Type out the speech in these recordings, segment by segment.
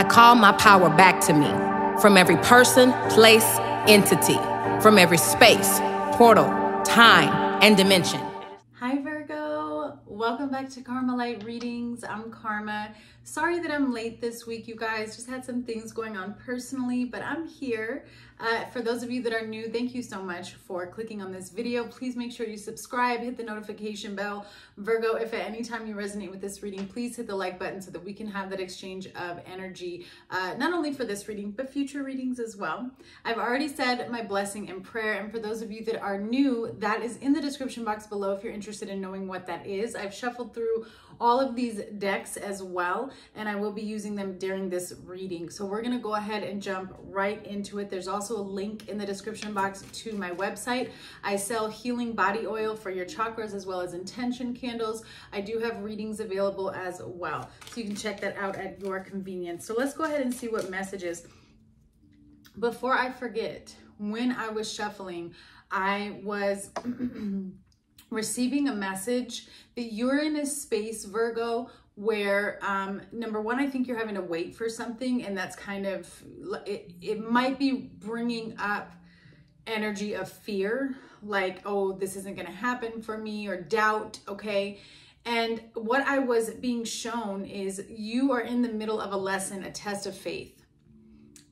I call my power back to me from every person, place, entity, from every space, portal, time, and dimension. Hi, Virgo. Welcome back to Karma Light Readings. I'm Karma. Sorry that I'm late this week, you guys. Just had some things going on personally, but I'm here. For those of you that are new, thank you so much for clicking on this video. Please make sure you subscribe, hit the notification bell. Virgo, if at any time you resonate with this reading, please hit the like button so that we can have that exchange of energy, not only for this reading, but future readings as well. I've already said my blessing and prayer. And for those of you that are new, that is in the description box below if you're interested in knowing what that is. I've shuffled through all of these decks as well, and I will be using them during this reading. So we're gonna go ahead and jump right into it. There's also a link in the description box to my website. I sell healing body oil for your chakras as well as intention candles. I do have readings available as well, so you can check that out at your convenience. So let's go ahead and see what messages. Before I forget, when I was shuffling, I was receiving a message that you're in a space, Virgo, where number one, I think you're having to wait for something, and that's kind of, it might be bringing up energy of fear, like, oh, this isn't gonna happen for me, or doubt, okay? And what I was being shown is you are in the middle of a lesson, a test of faith.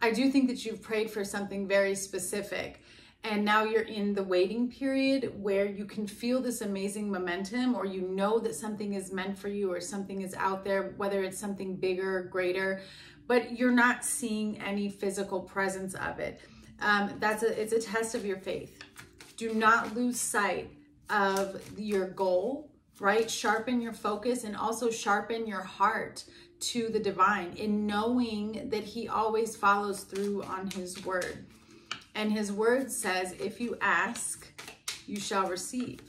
I do think that you've prayed for something very specific, and now you're in the waiting period where you can feel this amazing momentum, or you know that something is meant for you or something is out there, whether it's something bigger or greater, but you're not seeing any physical presence of it. It's a test of your faith. Do not lose sight of your goal, right? Sharpen your focus and also sharpen your heart to the divine in knowing that he always follows through on his word. And his word says, if you ask, you shall receive.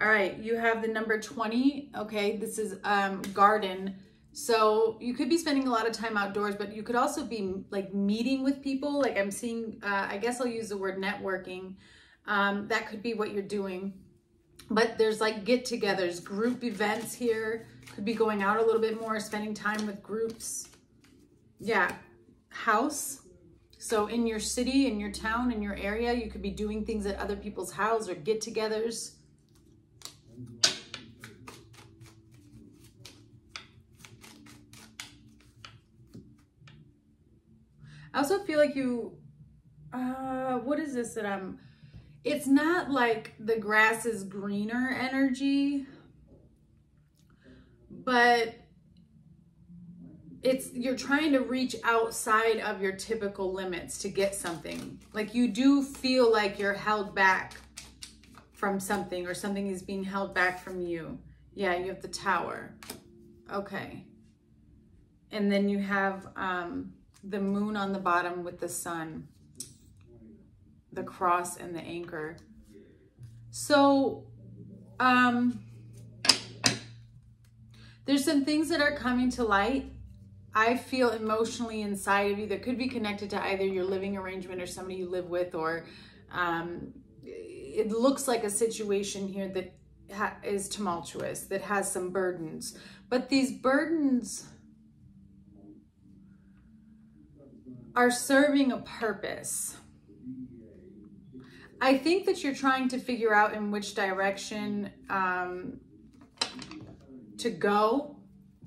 All right, you have the number 20. Okay, this is garden. So you could be spending a lot of time outdoors, but you could also be like meeting with people. Like I'm seeing, I guess I'll use the word networking. That could be what you're doing. But there's like get-togethers, group events here. Could be going out a little bit more, spending time with groups. Yeah, house. So in your city, in your town, in your area, you could be doing things at other people's houses or get-togethers. I also feel like you, what is this that I'm, it's not like the grass is greener energy, but it's, you're trying to reach outside of your typical limits to get something. Like you do feel like you're held back from something, or something is being held back from you. Yeah, you have the tower. Okay. And then you have the moon on the bottom with the sun, the cross and the anchor. So, there's some things that are coming to light. I feel emotionally inside of you that could be connected to either your living arrangement or somebody you live with, or it looks like a situation here that is tumultuous, that has some burdens. But these burdens are serving a purpose. I think that you're trying to figure out in which direction to go.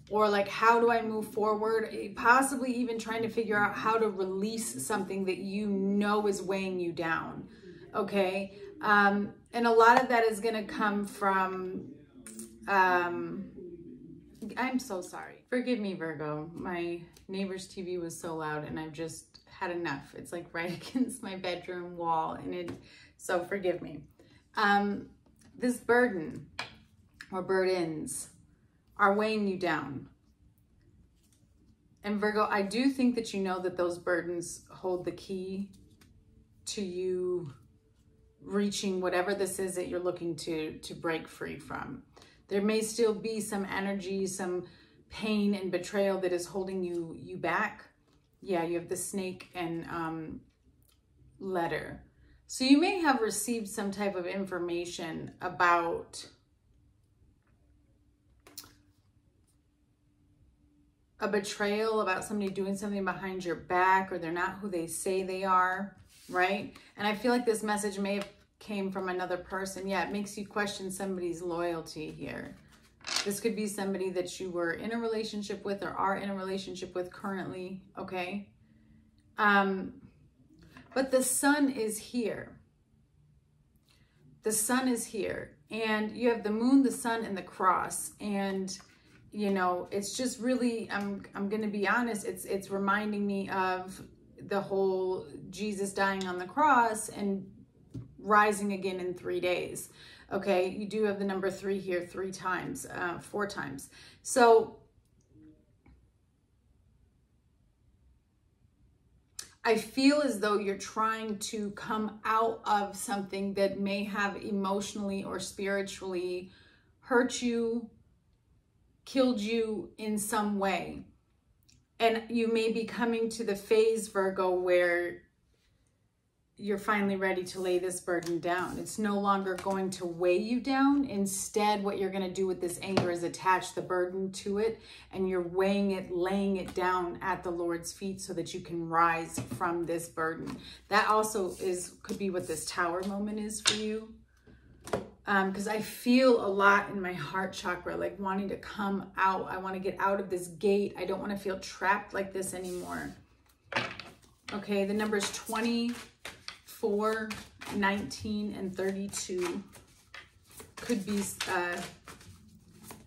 Or like, how do I move forward? Possibly even trying to figure out how to release something that you know is weighing you down, okay? And a lot of that is gonna come from, I'm so sorry. Forgive me, Virgo. My neighbor's TV was so loud and I've just had enough. It's like right against my bedroom wall, and so forgive me. This burden or burdens are weighing you down. And Virgo, I do think that you know that those burdens hold the key to you reaching whatever this is that you're looking to break free from. There may still be some energy, some pain and betrayal that is holding you back. Yeah, you have the snake and letter. So you may have received some type of information about a betrayal about somebody doing something behind your back, or they're not who they say they are, right? And I feel like this message may have came from another person. Yeah, it makes you question somebody's loyalty here. This could be somebody that you were in a relationship with or are in a relationship with currently, okay? But the sun is here. The sun is here. And you have the moon, the sun, and the cross. And, you know, it's just really, I'm going to be honest, it's reminding me of the whole Jesus dying on the cross and rising again in 3 days. Okay, you do have the number 3 here 3 times, 4 times. So I feel as though you're trying to come out of something that may have emotionally or spiritually hurt you, killed you in some way. And you may be coming to the phase, Virgo, where you're finally ready to lay this burden down. It's no longer going to weigh you down. Instead, what you're going to do with this anger is attach the burden to it, and you're weighing it, laying it down at the Lord's feet so that you can rise from this burden. That also could be what this tower moment is for you. Because I feel a lot in my heart chakra, like wanting to come out. I want to get out of this gate. I don't want to feel trapped like this anymore. Okay, the numbers 20... 4, 19, and 32 could be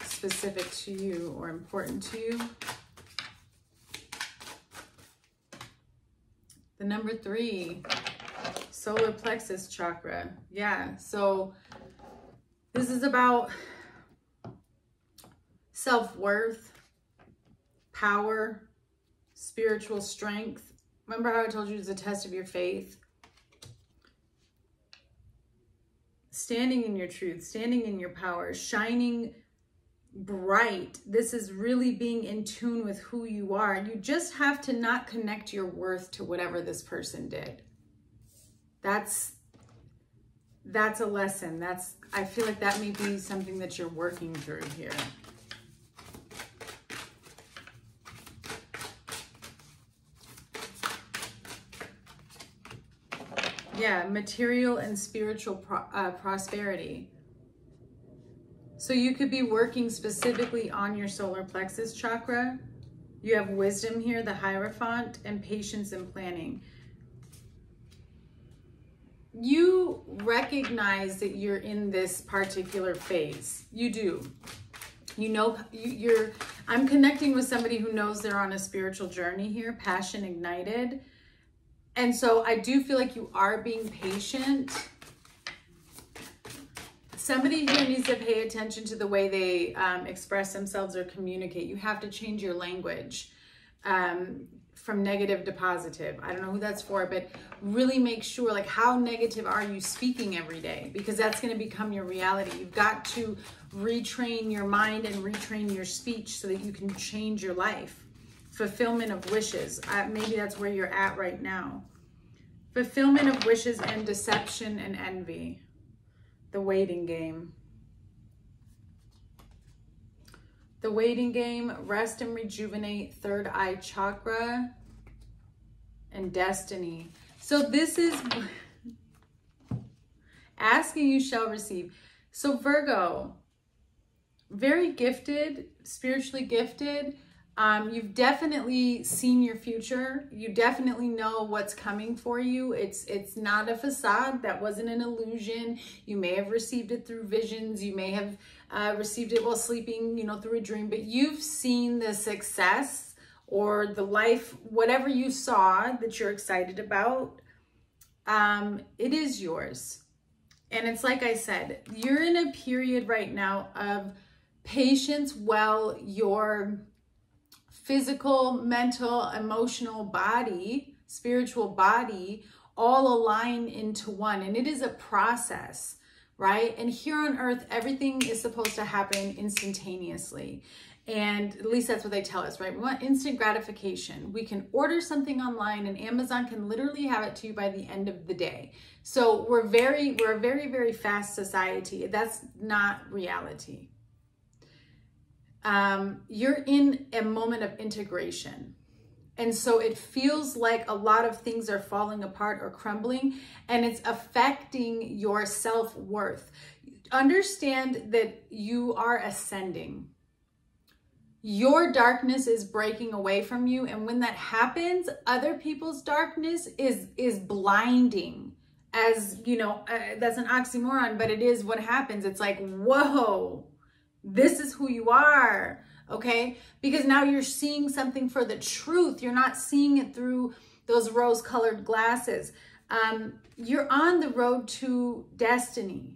specific to you or important to you. The number 3, solar plexus chakra. Yeah, so this is about self-worth, power, spiritual strength. Remember how I told you it's a test of your faith? Standing in your truth, standing in your power, shining bright. This is really being in tune with who you are. You just have to not connect your worth to whatever this person did. That's a lesson. I feel like that may be something that you're working through here. Yeah, material and spiritual prosperity. So you could be working specifically on your solar plexus chakra. You have wisdom here, the Hierophant, and patience and planning. You recognize that you're in this particular phase. You do. You know, I'm connecting with somebody who knows they're on a spiritual journey here, passion ignited. And so I do feel like you are being patient. Somebody here needs to pay attention to the way they express themselves or communicate. You have to change your language from negative to positive. I don't know who that's for, but really make sure, like, how negative are you speaking every day? Because that's going to become your reality. You've got to retrain your mind and retrain your speech so that you can change your life. Fulfillment of wishes. Maybe that's where you're at right now. Fulfillment of wishes and deception and envy. The waiting game. The waiting game, rest and rejuvenate, third eye chakra, and destiny. So this is asking you shall receive. So Virgo, very gifted, spiritually gifted. You've definitely seen your future. You definitely know what's coming for you. It's not a facade. That wasn't an illusion. You may have received it through visions. You may have received it while sleeping, you know, through a dream. But you've seen the success or the life, whatever you saw that you're excited about. It is yours. And it's like I said, you're in a period right now of patience while your physical, mental, emotional body, spiritual body, all align into one. And it is a process, right? And here on earth, everything is supposed to happen instantaneously. And at least that's what they tell us, right? We want instant gratification. We can order something online and Amazon can literally have it to you by the end of the day. So we're a very, very fast society. That's not reality. you're in a moment of integration. And so it feels like a lot of things are falling apart or crumbling, and it's affecting your self-worth. Understand that you are ascending. Your darkness is breaking away from you. And when that happens, other people's darkness is blinding. As you know, that's an oxymoron, but it is what happens. It's like, whoa, this is who you are. Okay, because now you're seeing something for the truth. You're not seeing it through those rose-colored glasses. You're on the road to destiny.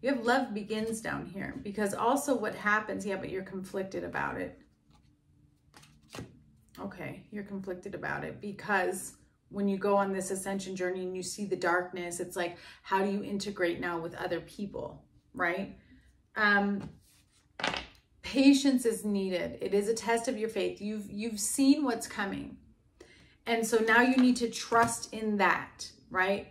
You have love begins down here, because also what happens, yeah, but you're conflicted about it. Okay, you're conflicted about it because when you go on this ascension journey and you see the darkness, it's like, how do you integrate now with other people, right? Patience is needed. It is a test of your faith. You've seen what's coming. And so now you need to trust in that, right?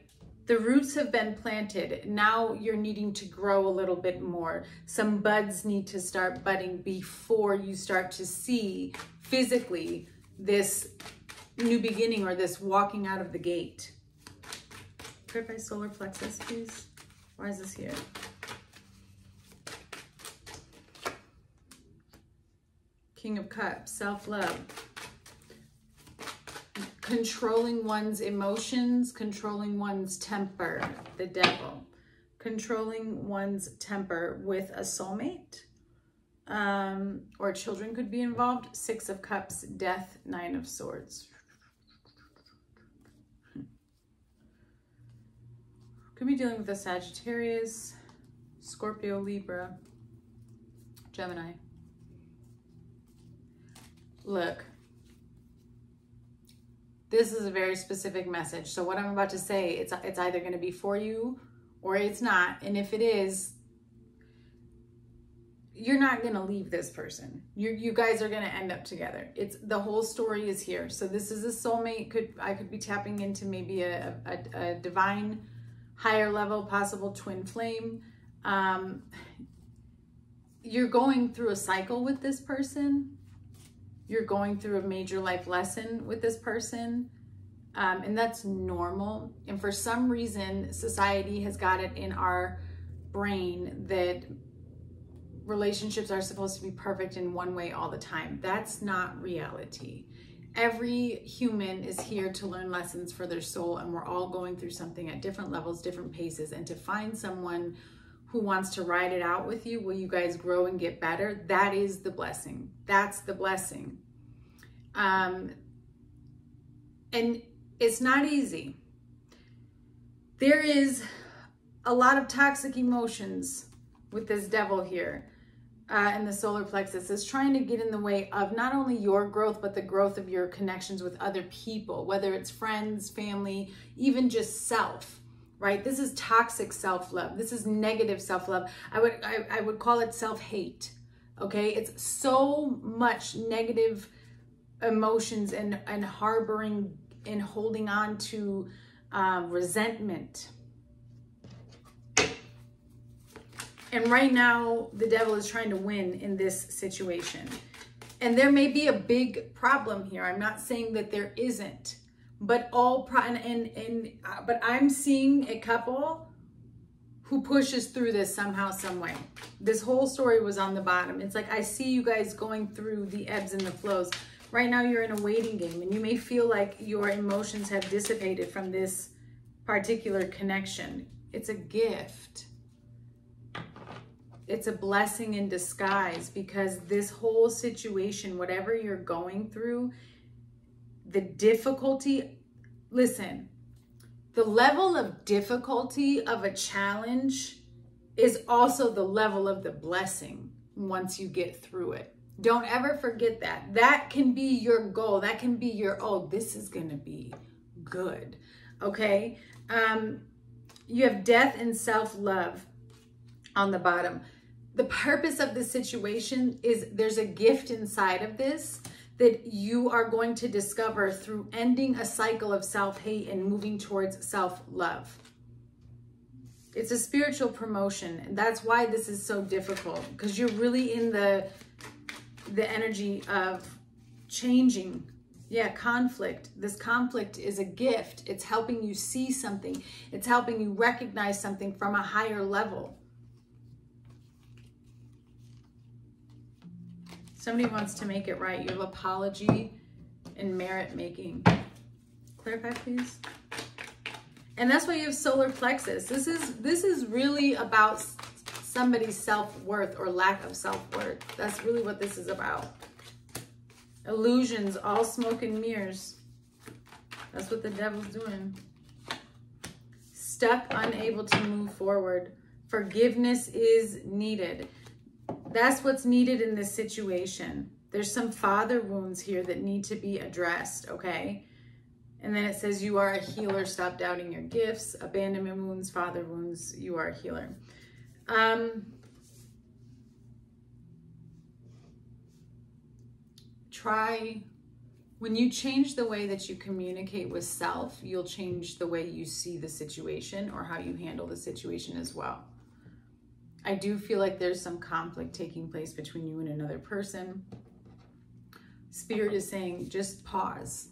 The roots have been planted. Now you're needing to grow a little bit more. Some buds need to start budding before you start to see physically this new beginning or this walking out of the gate. Grip my solar plexus, please. Why is this here? King of Cups, self-love, controlling one's emotions, controlling one's temper, the devil, controlling one's temper with a soulmate, or children could be involved, Six of Cups, death, Nine of Swords. Could be dealing with a Sagittarius, Scorpio, Libra, Gemini. Look, this is a very specific message. So what I'm about to say, it's either going to be for you or it's not. And if it is, you're not going to leave this person. You guys are going to end up together. It's the whole story is here. So this is a soulmate. I could be tapping into maybe a divine, higher level, possible twin flame. You're going through a cycle with this person. You're going through a major life lesson with this person, and that's normal. And for some reason, society has got it in our brain that relationships are supposed to be perfect in one way all the time. That's not reality. Every human is here to learn lessons for their soul, and we're all going through something at different levels, different paces, and to find someone who wants to ride it out with you, will you guys grow and get better? That is the blessing. That's the blessing. And it's not easy. There is a lot of toxic emotions with this devil here in the solar plexus. It's trying to get in the way of not only your growth, but the growth of your connections with other people, whether it's friends, family, even just self. Right? This is toxic self-love. This is negative self-love. I would call it self-hate. Okay. It's so much negative emotions and harboring and holding on to resentment. And right now the devil is trying to win in this situation. And there may be a big problem here. I'm not saying that there isn't. But but I'm seeing a couple who pushes through this somehow, some way. This whole story was on the bottom. It's like, I see you guys going through the ebbs and the flows. Right now you're in a waiting game, and you may feel like your emotions have dissipated from this particular connection. It's a gift. It's a blessing in disguise, because this whole situation, whatever you're going through, the difficulty, listen, the level of difficulty of a challenge is also the level of the blessing once you get through it. Don't ever forget that. That can be your goal. That can be your, oh, this is going to be good. Okay. You have death and self-love on the bottom. The purpose of the situation is there's a gift inside of this that you are going to discover through ending a cycle of self-hate and moving towards self-love. It's a spiritual promotion. And that's why this is so difficult, because you're really in the the energy of changing. Yeah, conflict. This conflict is a gift. It's helping you see something. It's helping you recognize something from a higher level. Somebody wants to make it right. You have apology and merit making. Clarify, please. And that's why you have solar plexus. This is really about somebody's self-worth or lack of self-worth. That's really what this is about. Illusions, all smoke and mirrors. That's what the devil's doing. Stuck, unable to move forward. Forgiveness is needed. That's what's needed in this situation. There's some father wounds here that need to be addressed, okay? And then it says, you are a healer. Stop doubting your gifts. Abandonment wounds, father wounds. You are a healer. Try, when you change the way that you communicate with self, you'll change the way you see the situation or how you handle the situation as well. I do feel like there's some conflict taking place between you and another person. Spirit is saying, just pause.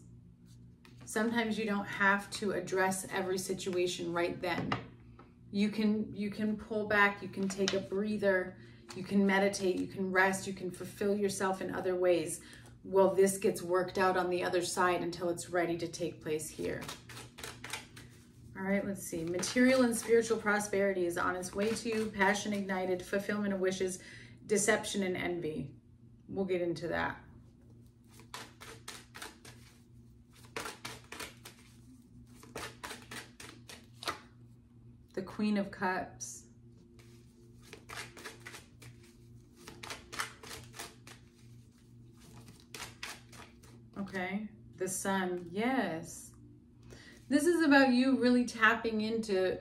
Sometimes you don't have to address every situation right then. You can pull back, you can take a breather, you can meditate, you can rest, you can fulfill yourself in other ways. Well, this gets worked out on the other side until it's ready to take place here. All right, let's see. Material and spiritual prosperity is on its way to you. Passion ignited, fulfillment of wishes, deception and envy. We'll get into that. The Queen of Cups. Okay, the Sun, yes. This is about you really tapping into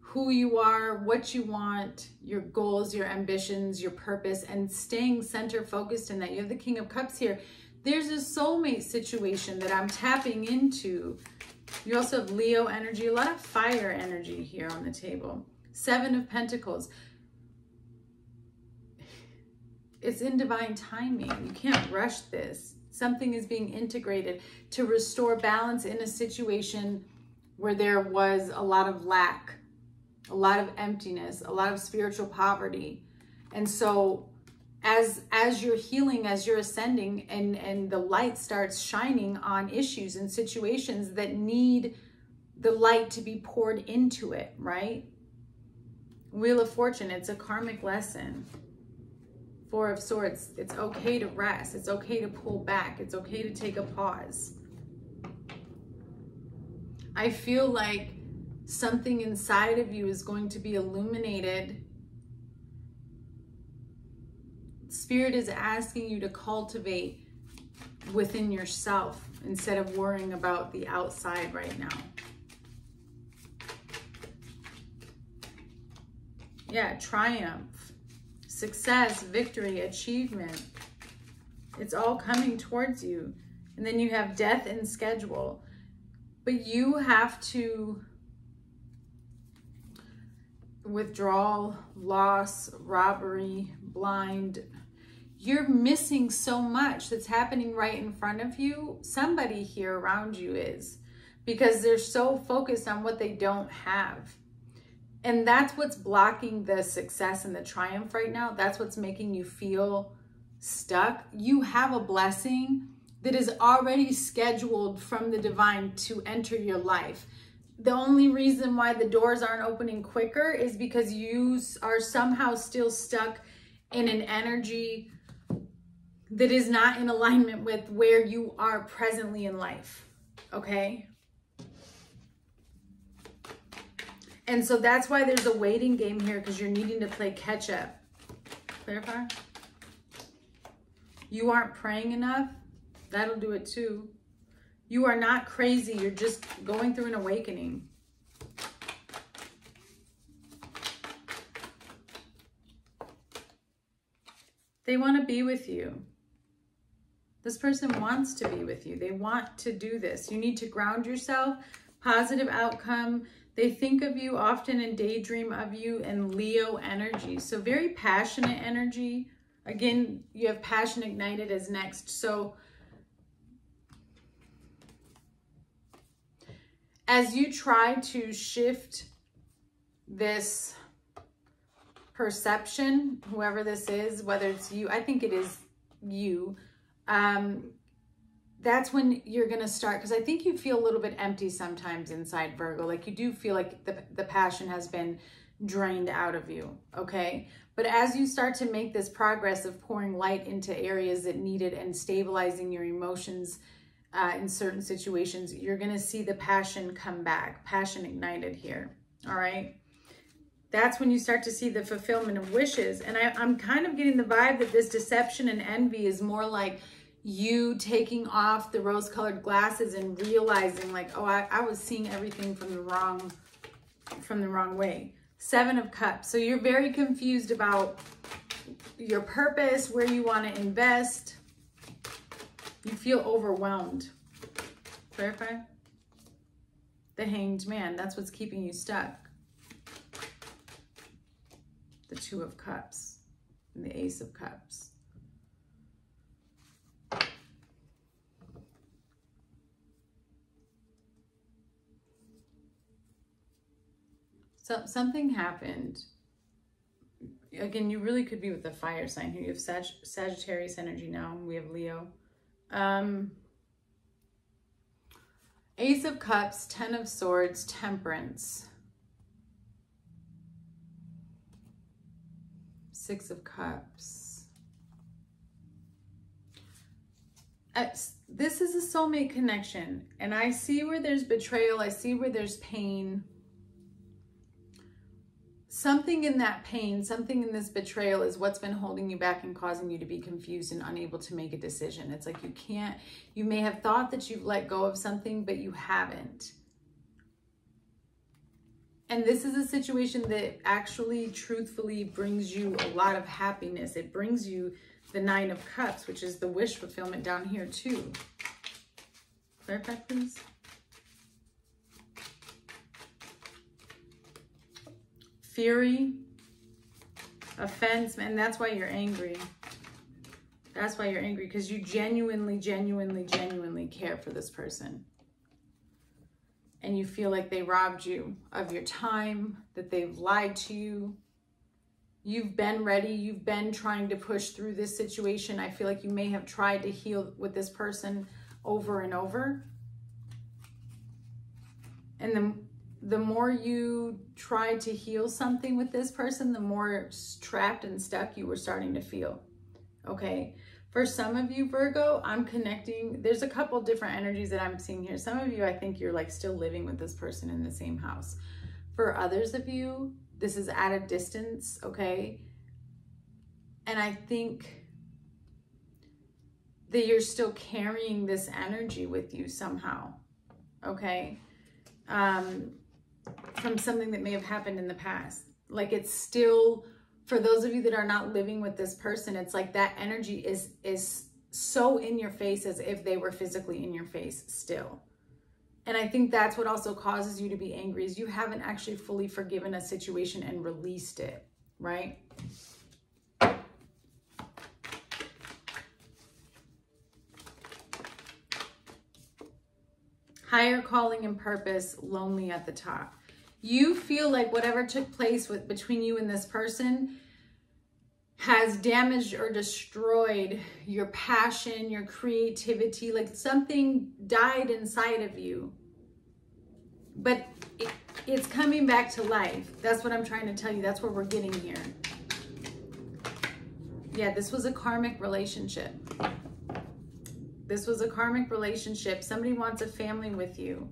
who you are, what you want, your goals, your ambitions, your purpose, and staying center focused in that. You have the King of Cups here. There's a soulmate situation that I'm tapping into. You also have Leo energy, a lot of fire energy here on the table. Seven of Pentacles. It's in divine timing. You can't rush this. Something is being integrated to restore balance in a situation where there was a lot of lack, a lot of emptiness, a lot of spiritual poverty. And so as you're healing, as you're ascending, and the light starts shining on issues and situations that need the light to be poured into it, right? Wheel of Fortune, it's a karmic lesson. Four of Swords, it's okay to rest. It's okay to pull back. It's okay to take a pause. I feel like something inside of you is going to be illuminated. Spirit is asking you to cultivate within yourself instead of worrying about the outside right now. Yeah, triumph. Success, victory, achievement. It's all coming towards you. And then you have death in schedule. But you have to withdrawal, loss, robbery, blind. You're missing so much that's happening right in front of you. Somebody here around you is, because they're so focused on what they don't have. And that's what's blocking the success and the triumph right now. That's what's making you feel stuck. You have a blessing that is already scheduled from the divine to enter your life. The only reason why the doors aren't opening quicker is because you are somehow still stuck in an energy that is not in alignment with where you are presently in life, okay? And so that's why there's a waiting game here, because you're needing to play catch up. Clarify? You aren't praying enough. That'll do it too. You are not crazy. You're just going through an awakening. They want to be with you. This person wants to be with you. They want to do this. You need to ground yourself. Positive outcome. They think of you often and daydream of you, and Leo energy. So very passionate energy, Again, you have passion ignited is next. So as you try to shift this perception, whoever this is, whether it's you, I think it is you, that's when you're going to start, because I think you feel a little bit empty sometimes inside, Virgo. Like you do feel like the passion has been drained out of you, okay? But as you start to make this progress of pouring light into areas that need it and stabilizing your emotions in certain situations, you're going to see the passion come back, passion ignited here, all right? That's when you start to see the fulfillment of wishes. And I'm kind of getting the vibe that this deception and envy is more like you taking off the rose-colored glasses and realizing like, oh, I was seeing everything from the wrong way. Seven of Cups. So you're very confused about your purpose, where you want to invest. You feel overwhelmed. Clarify. The Hanged Man. That's what's keeping you stuck. The Two of Cups and the Ace of Cups. So something happened. Again, you really could be with the fire sign here. You have Sagittarius energy now. We have Leo. Ace of Cups, Ten of Swords, Temperance. Six of Cups. This is a soulmate connection. And I see where there's betrayal. I see where there's pain. Something in that pain, something in this betrayal is what's been holding you back and causing you to be confused and unable to make a decision. It's like you can't, you may have thought that you've let go of something, but you haven't. And this is a situation that actually truthfully brings you a lot of happiness. It brings you the Nine of Cups, which is the wish fulfillment down here too. Clarify, please. Fury, offense, and that's why you're angry. That's why you're angry, because you genuinely, genuinely, genuinely care for this person. And you feel like they robbed you of your time, that they've lied to you. You've been ready. You've been trying to push through this situation. I feel like you may have tried to heal with this person over and over. And the more you tried to heal something with this person, the more trapped and stuck you were starting to feel, okay? For some of you, Virgo, I'm connecting. There's a couple different energies that I'm seeing here. Some of you, I think you're like still living with this person in the same house. For others of you, this is at a distance, okay? And I think that you're still carrying this energy with you somehow, okay? From something that may have happened in the past. Like it's still, for those of you that are not living with this person, it's like that energy is so in your face as if they were physically in your face still. And I think that's what also causes you to be angry, is you haven't actually fully forgiven a situation and released it, right? Higher calling and purpose, lonely at the top. You feel like whatever took place between you and this person has damaged or destroyed your passion, your creativity, like something died inside of you. But it's coming back to life. That's what I'm trying to tell you. That's where we're getting here. Yeah, this was a karmic relationship. This was a karmic relationship. Somebody wants a family with you.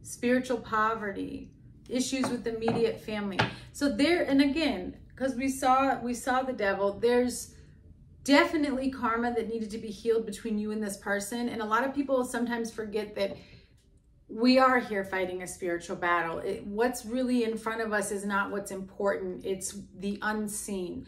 Spiritual poverty, issues with immediate family. So there, and again, because we saw the devil, there's definitely karma that needed to be healed between you and this person. And a lot of people sometimes forget that we are here fighting a spiritual battle. What's really in front of us is not what's important. It's the unseen.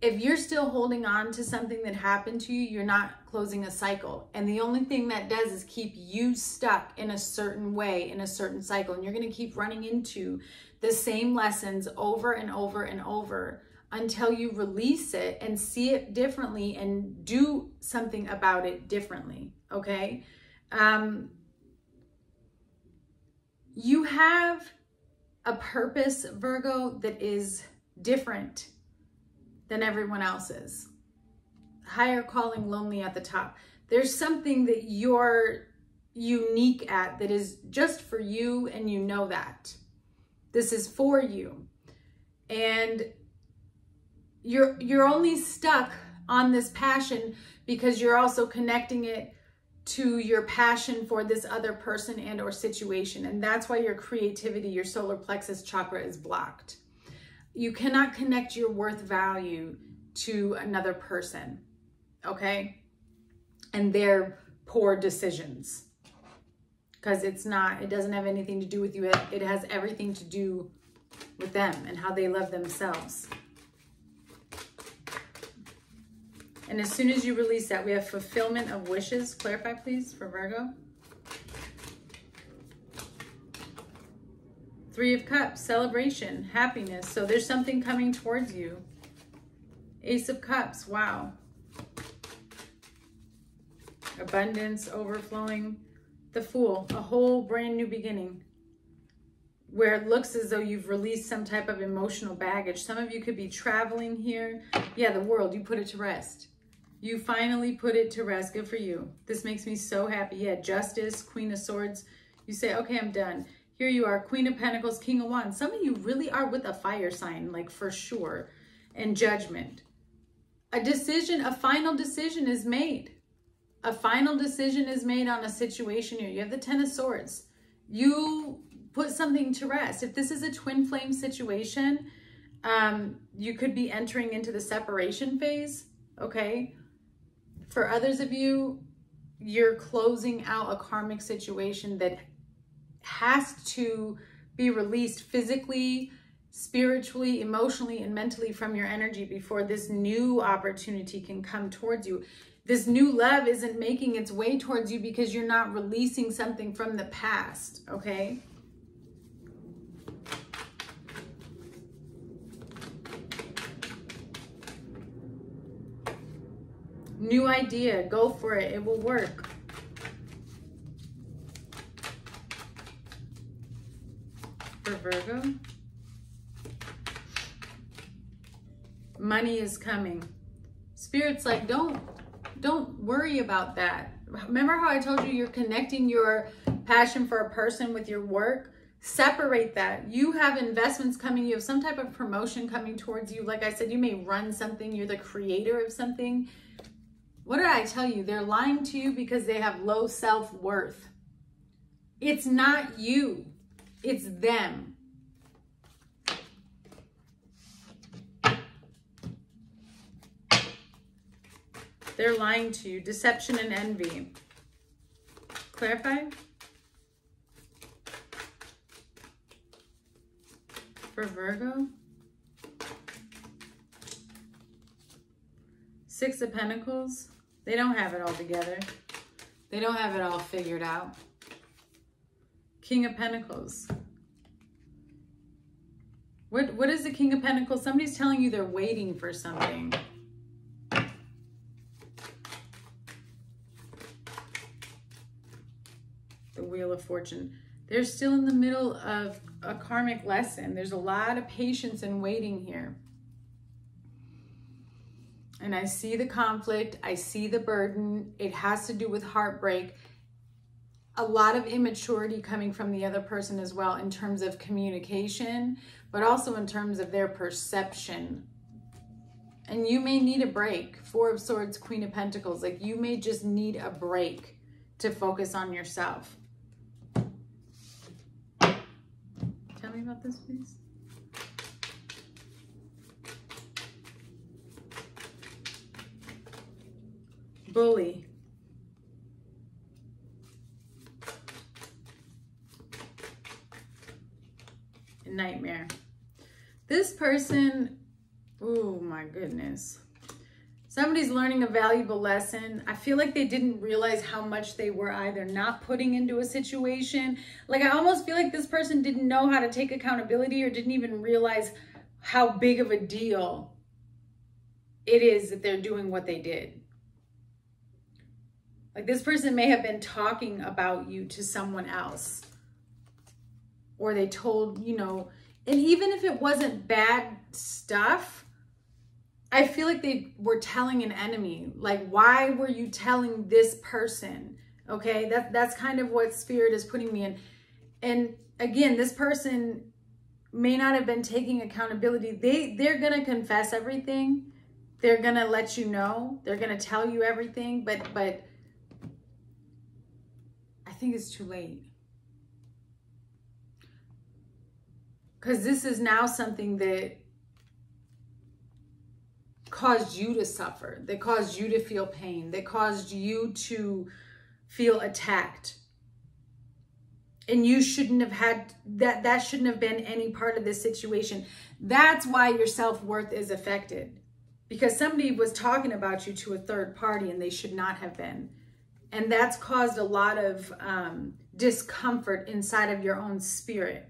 If you're still holding on to something that happened to you, you're not closing a cycle. And the only thing that does is keep you stuck in a certain way, in a certain cycle. And you're going to keep running into the same lessons over and over and over until you release it and see it differently and do something about it differently, okay? You have a purpose, Virgo, that is different than everyone else's. Higher calling, lonely at the top. There's something that you're unique at that is just for you, and you know that. This is for you. And you're only stuck on this passion because you're also connecting it to your passion for this other person and or situation. And that's why your creativity, your solar plexus chakra, is blocked. You cannot connect your worth value to another person, okay? And their poor decisions, because it's not, it doesn't have anything to do with you. It has everything to do with them and how they love themselves. And as soon as you release that, we have fulfillment of wishes. Clarify, please, for Virgo. Three of Cups, celebration, happiness. So there's something coming towards you. Ace of Cups, wow. Abundance, overflowing. The Fool, a whole brand new beginning, where it looks as though you've released some type of emotional baggage. Some of you could be traveling here. Yeah, the world, you put it to rest. You finally put it to rest. Good for you. This makes me so happy. Yeah, Justice, Queen of Swords. You say, okay, I'm done. Here you are, Queen of Pentacles, King of Wands. Some of you really are with a fire sign, like for sure, and Judgment. A decision, a final decision is made. A final decision is made on a situation here. You have the Ten of Swords. You put something to rest. If this is a twin flame situation, you could be entering into the separation phase, okay? For others of you, you're closing out a karmic situation that has to be released physically, spiritually, emotionally, and mentally from your energy before this new opportunity can come towards you. This new love isn't making its way towards you because you're not releasing something from the past, okay? New idea, go for it, it will work. For Virgo, money is coming. Spirit's like, don't worry about that. Remember how I told you you're connecting your passion for a person with your work? Separate that. You have investments coming. You have some type of promotion coming towards you. Like I said, you may run something. You're the creator of something. What did I tell you? They're lying to you because they have low self-worth. It's not you. It's them. They're lying to you. Deception and envy. Clarify. For Virgo. Six of Pentacles. They don't have it all together. They don't have it all figured out. King of Pentacles. What is the King of Pentacles? Somebody's telling you they're waiting for something. The Wheel of Fortune. They're still in the middle of a karmic lesson. There's a lot of patience and waiting here. And I see the conflict. I see the burden. It has to do with heartbreak. A lot of immaturity coming from the other person as well in terms of communication, but also in terms of their perception. And you may need a break. Four of Swords, Queen of Pentacles. Like, you may just need a break to focus on yourself. Tell me about this, please. Bully. Nightmare. This person, oh my goodness. Somebody's learning a valuable lesson. I feel like they didn't realize how much they were either not putting into a situation. Like, I almost feel like this person didn't know how to take accountability or didn't even realize how big of a deal it is that they're doing what they did. Like, this person may have been talking about you to someone else, or they told, you know, and even if it wasn't bad stuff, I feel like they were telling an enemy. Like, why were you telling this person? Okay, that's kind of what spirit is putting me in. And again, this person may not have been taking accountability. They're going to confess everything. They're going to let you know. They're going to tell you everything, but I think it's too late. Because this is now something that caused you to suffer, that caused you to feel pain, that caused you to feel attacked. And you shouldn't have had that. That shouldn't have been any part of this situation. That's why your self-worth is affected, because somebody was talking about you to a third party and they should not have been. And that's caused a lot of discomfort inside of your own spirit.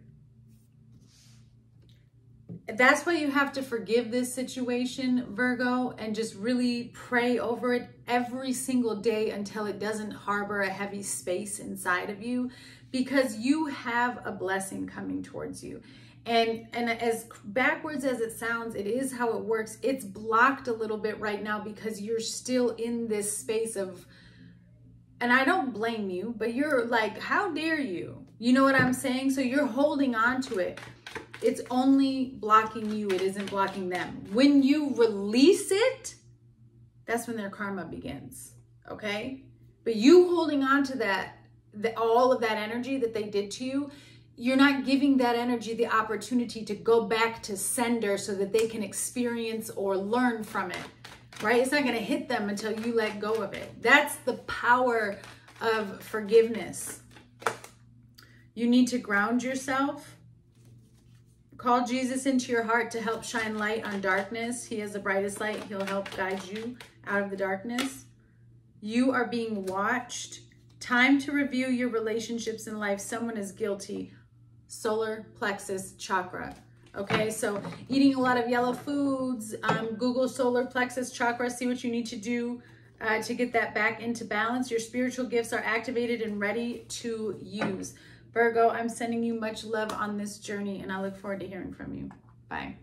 That's why you have to forgive this situation, Virgo, and just really pray over it every single day until it doesn't harbor a heavy space inside of you, because you have a blessing coming towards you. And as backwards as it sounds, it is how it works. It's blocked a little bit right now because you're still in this space of, and I don't blame you, but you're like, how dare you? You know what I'm saying? So you're holding on to it. It's only blocking you. It isn't blocking them. When you release it, that's when their karma begins, okay? But you holding on to that, all of that energy that they did to you, you're not giving that energy the opportunity to go back to sender so that they can experience or learn from it, right? It's not going to hit them until you let go of it. That's the power of forgiveness. You need to ground yourself. Call Jesus into your heart to help shine light on darkness. He is the brightest light. He'll help guide you out of the darkness. You are being watched. Time to review your relationships in life. Someone is guilty. Solar plexus chakra. Okay, so eating a lot of yellow foods. Google solar plexus chakra. See what you need to do to get that back into balance. Your spiritual gifts are activated and ready to use. Virgo, I'm sending you much love on this journey, and I look forward to hearing from you. Bye.